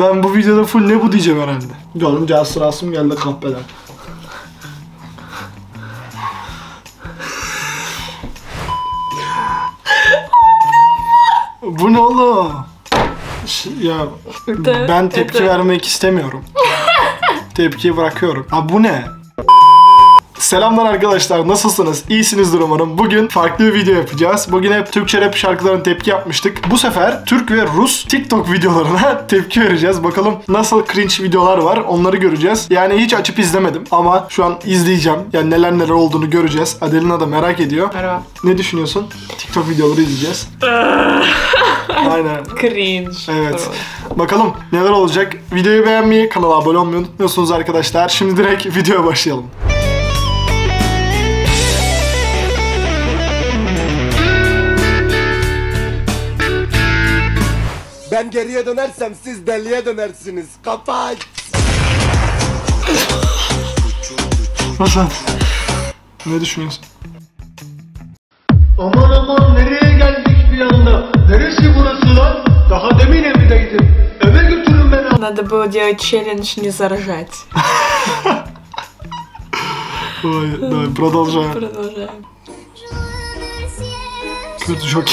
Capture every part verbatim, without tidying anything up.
Ben bu videoda full ne bu diyeceğim herhalde. Gördüm cihaz sırasım geldi kahpeden. Bu ne oğlum? Ya ben tepki vermek istemiyorum. Tepkiyi bırakıyorum. Ha bu ne? Selamlar arkadaşlar, nasılsınız? İyisinizdir umarım. Bugün farklı bir video yapacağız. Bugün hep Türkçe rap şarkılarına tepki yapmıştık. Bu sefer Türk ve Rus TikTok videolarına tepki vereceğiz. Bakalım nasıl cringe videolar var, onları göreceğiz. Yani hiç açıp izlemedim ama şu an izleyeceğim. Yani neler neler olduğunu göreceğiz. Adelina da merak ediyor. Merhaba. Ne düşünüyorsun? TikTok videoları izleyeceğiz. Aynen. Cringe. Evet. Bakalım neler olacak. Videoyu beğenmeyi, kanala abone olmayı unutmuyorsunuz arkadaşlar. Şimdi direkt videoya başlayalım. Ben geriye dönersem siz deliye dönersiniz. Kapat. Hasan, ne düşünüyorsun? Aman aman nereye geldik bir anda? Neresi burası lan? Daha demin evdeydim. Eve götürün beni. Надо было делать челлендж не заражать. Ой, давай продолжаем. Продолжаем. Kötü şok.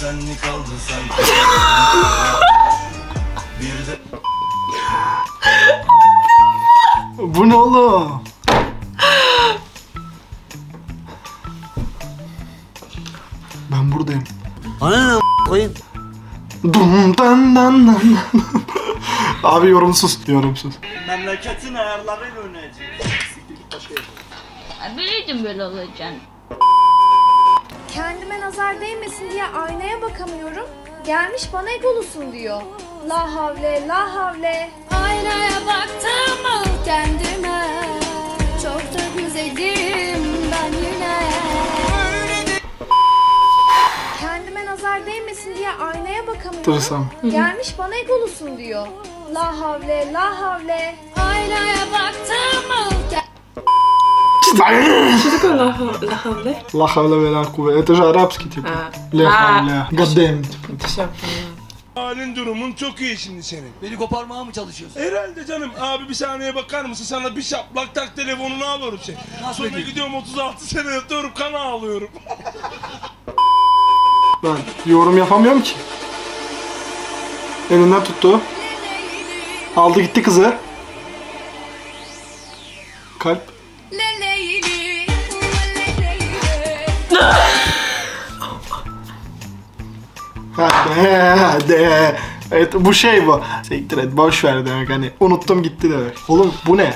Senli kaldı sanki. Bir de... Bu ne oğlum? Ben buradayım. Ananı koyayım. Dum dan dan dan. Abi yorumsuz, yorumsuz. Memleketin ayarlarıyla oynayacağız. Böyleydim böyle olacaksın. Kendime nazar değmesin diye aynaya bakamıyorum. Gelmiş bana egolusun diyor. La havle, la havle. Aynaya baktım mı kendime? Çok da güzelim ben yine. Kendime nazar değmesin diye aynaya bakamıyorum. Dursam. Gelmiş bana egolusun diyor. La havle, la havle. Aynaya baktım mı? Что такое лахавле? Лахавле велакуве. Это же арабский типа. Лахавле. Гадем типа. Все понятно. Halin durumun çok iyi şimdi senin. Beni koparmaya mı çalışıyorsun? Herhalde canım. Abi bir saniye bakar mısın? Sana bir şaplak tak telefonunu alıyorum şey. Sonra gidiyorum otuz altı sene yatıyorum kan ağlıyorum. Ben yorum yapamıyorum ki. Elinden tuttu. Aldı gitti kızı. Kalp. De. Evet bu şey bu. Siktir et boş ver demek hani unuttum gitti demek. Oğlum bu ne?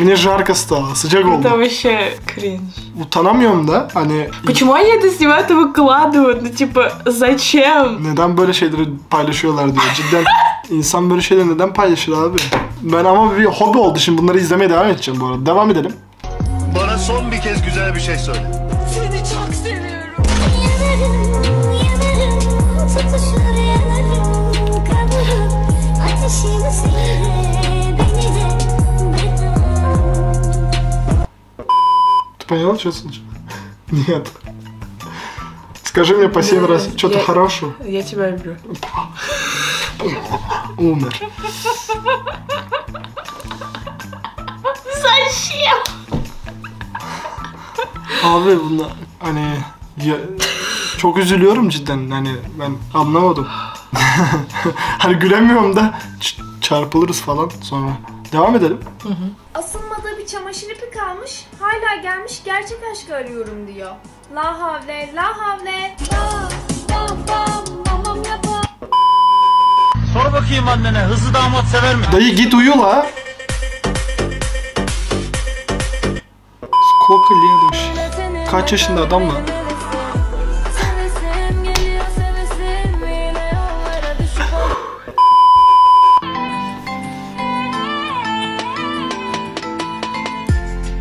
Мне жарко стало, sıcak oldu. Это вообще кринж. Utanamıyorum da hani. Почему они это снимают и выкладывают? Ну типа зачем? Neden böyle şeyleri paylaşıyorlar diyor. Cidden insan böyle şeyleri neden paylaşır abi? Ben ama bir hobi oldu şimdi bunları izlemeye devam edeceğim bu arada. Devam edelim. Bana son bir kez güzel bir şey söyle. Seni çok seviyorum. Yemedim. Ты поняла, что я слышу? Нет. Скажи мне по семь раз что-то хорошее. Я тебя люблю. Умер. Зачем? А вы, они... Я... Çok üzülüyorum cidden hani ben anlamadım. Hani gülemiyorum da çarpılırız falan sonra. Devam edelim. Hı hı. Asılmada bir çamaşır ipi kalmış, hala gelmiş gerçek aşkı arıyorum diyor. La havle, la havle. Sor bakayım annene, hızlı damat sever mi? Dayı git uyu la. Kaç yaşında adam mı?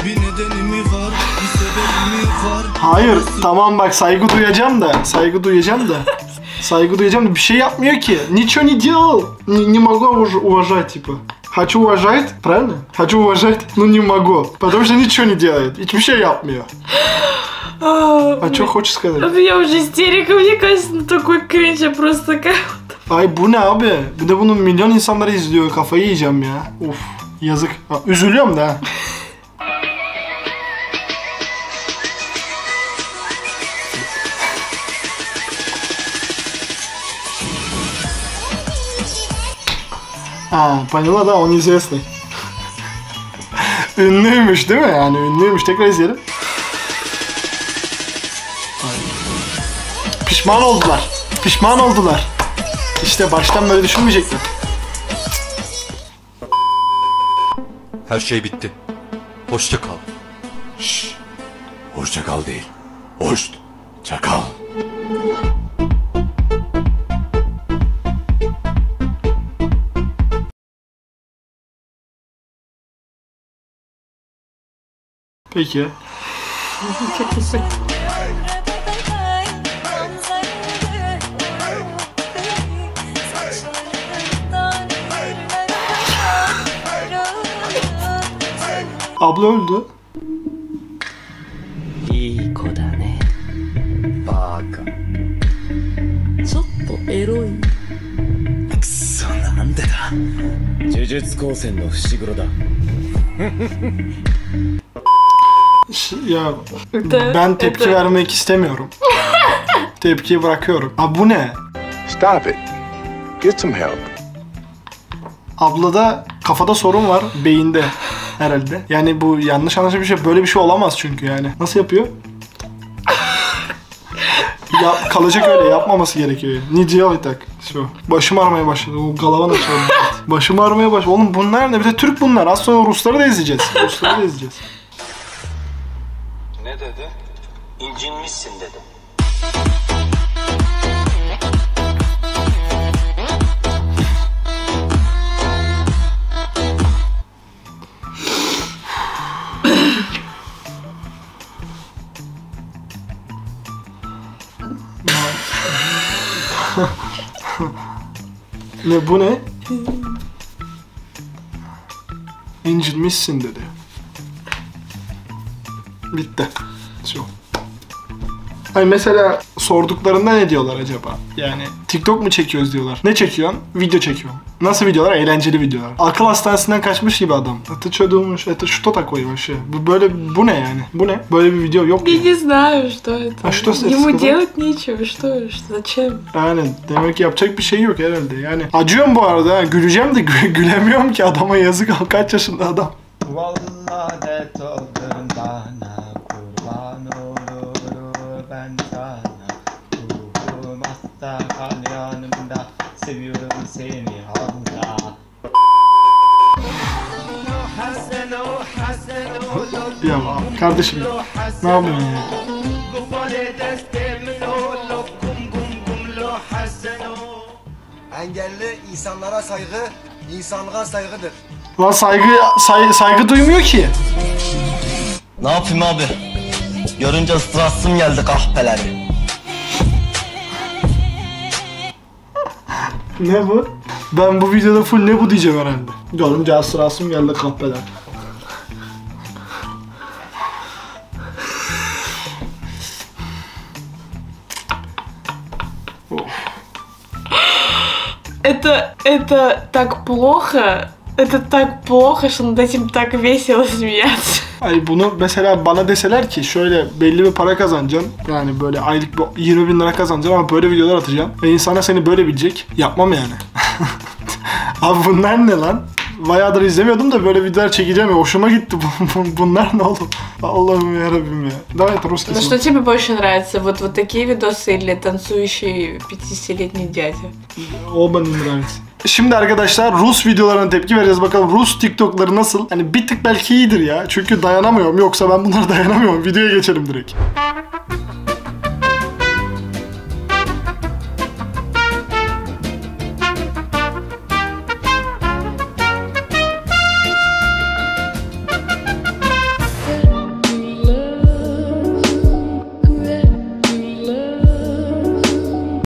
Bir nedeni mi var, bir sebebi mi Hayır tamam bak saygı duyacağım da saygı duyacağım da saygı duyacağım da bir şey yapmıyor ki. Ничего не делал. Не могу уважать типа. Хочу уважать, правильно? Хочу уважать, но не могу. Потому что ничего не делает. Hiçbir şey yapmıyor. А что хочешь сказать? У меня уже истерика, мне кажется, ну такой кринж, я просто как... Ay bu ne abi? Bir de bunu milyon insanlar izliyor. Kafayı yiyeceğim ya. Of yazık. Ha, üzülüyorum da. Ha, поняла, да, он известный. Ünlüymüş değil mi? Yani ünlüymüş. Tekrar izleyelim. Pişman oldular. Pişman oldular. İşte baştan böyle düşünmeyecektim. Her şey bitti. Hoşça kal. Şşş. Hoşça kal değil. Hoşça kal. Peki. Abla öldü. İyi koda ne? Baka. Çotto eroi. Kusso nande da. Jujutsu Kaisen no fushiguro da. Ya ben tepki vermek istemiyorum. Tepkiyi bırakıyorum. Abi bu ne? Stop it. Get some help. Ablada kafada sorun var, beyinde. Herhalde. Yani bu yanlış anlaşılmış bir şey. Böyle bir şey olamaz çünkü yani. Nasıl yapıyor? Ya, kalacak öyle. Yapmaması gerekiyor. Nidiyo itak. Şu. Başım ağrımaya başladı. O galavan açıyor. Başım ağrımaya başladı. Oğlum bunlar ne? Bir de Türk bunlar. Az sonra Rusları da izleyeceğiz. Rusları da izleyeceğiz. Ne dedi? İncinmişsin dedi. Ne bu ne? İncinmişsin dedi. Bitti. Şu. Hani mesela sorduklarında ne diyorlar acaba? Yani TikTok mu çekiyoruz diyorlar. Ne çekiyorsun? Video çekiyorum. Nasıl videolar? Eğlenceli videolar. Akıl hastanesinden kaçmış gibi adam. Atı çödülmüş, atı şuta takıyor başı. Böyle bu ne yani? Bu ne? Böyle bir video yok mu? Я не знаю, что это. А что с этим? Ему делать нечего, что, зачем? Yani demek ki yapacak bir şey yok herhalde. Yani acıyorum bu arada. Güleceğim de gülemiyorum ki adama yazık. Kaç yaşında adam? Vallahi de oldum bana kurban olur ben sana. Ruhum hasta kal yanımda. Seviyorum seni hala. Ya kardeşim ne yapıyorsun ya? Engelli insanlara saygı, insanlığa saygıdır. Lan saygı, say, saygı duymuyor ki. Ne yapayım abi? Görünce ıstırasım geldi kahpeleri. Ne bu? Ben bu videoda full ne bu diyeceğim herhalde. Görünce ıstırasım geldi kahpeler. Это, это так плохо. Это так плохо, что над этим так весело смеяться. Ay bunu mesela bana deseler ki şöyle belli bir para kazanacaksın. Yani böyle aylık yirmi bin lira kazanacaksın ama böyle videolar atacağım. Ve insana seni böyle bilecek. Yapmam yani. Abi bunlar ne lan? Bayağıdır izlemiyordum da böyle videolar çekeceğim ya. Hoşuma gitti. Bunlar ne oldu? Allah'ım yarabbim ya. Давай это русский. Ну что тебе больше нравится? Вот вот такие видосы или танцующий пятидесятилетний дядя? O bana нравится. Şimdi arkadaşlar Rus videolarına tepki vereceğiz. Bakalım Rus TikTok'ları nasıl? Hani bir tık belki iyidir ya. Çünkü dayanamıyorum. Yoksa ben bunlara dayanamıyorum. Videoya geçelim direkt.